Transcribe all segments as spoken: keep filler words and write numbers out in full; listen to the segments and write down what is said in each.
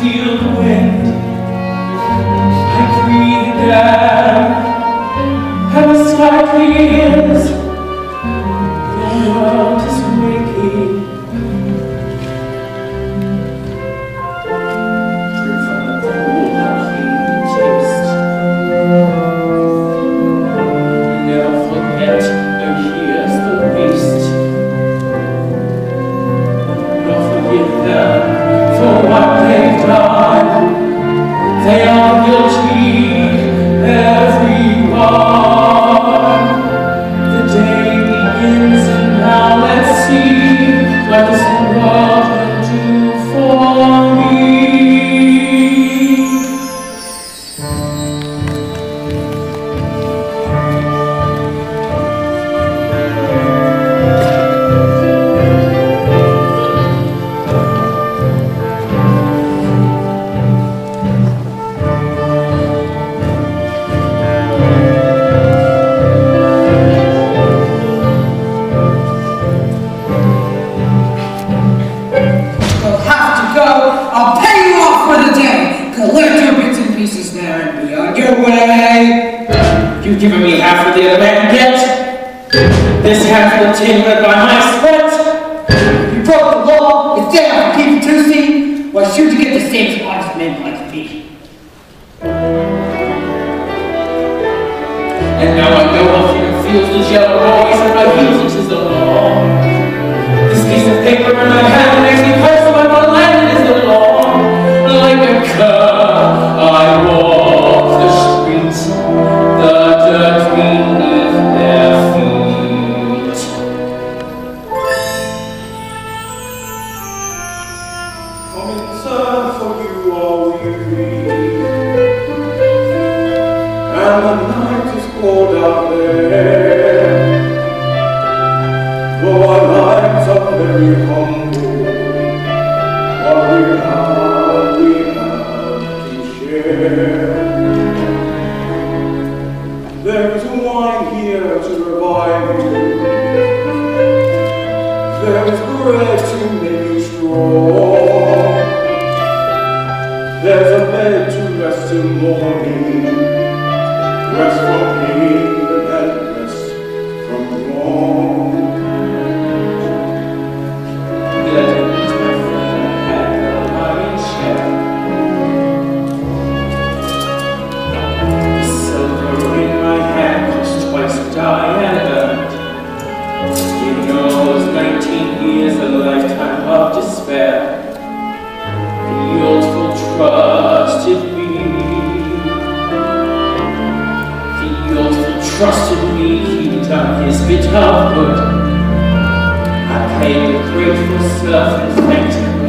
feel the wind. I breathe it out, and the sky clears. The world is waking. They are guilty, everyone. The day begins, and now let's see what this world can do for me. Giving me half of the other man get. This half of the tin led by my sweat. You broke the law, it's there, keep it Tuesday. Why should you get the same as honest men like me? And now I know how fear feels the yellow noise and my heels is the law. This piece of paper in my hand makes me closer, but my land is the law. Like a cur, I walk the streets. Darkness, I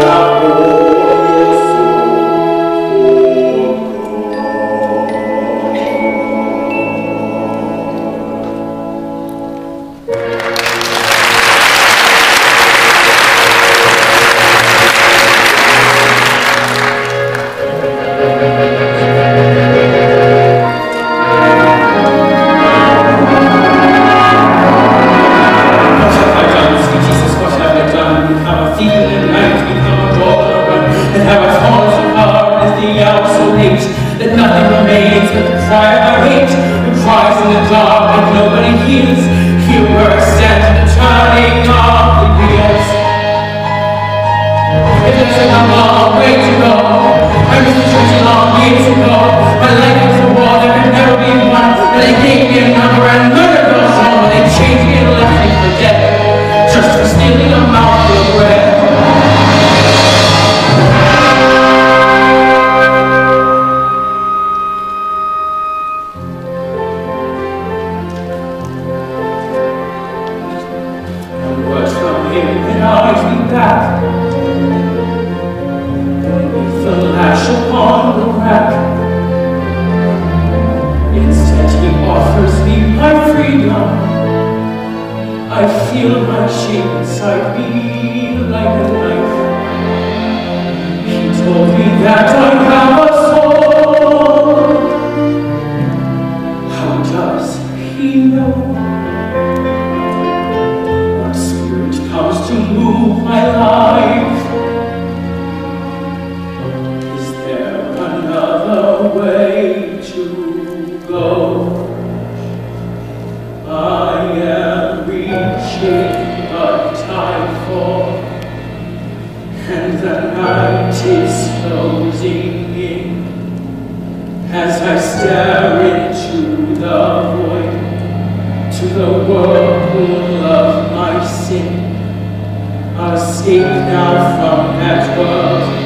have all your soul. hate, that nothing remains but the cry of our hate, who cries in the dark and nobody hears. Here where I stand, turning off the wheels. It looks like a long way to go. I was in church a long years ago. My life was a war that could never be won, but they gave me a number and murder goes on. They changed me and left me for dead, just for stealing a mouthful of bread. Escape now from that world.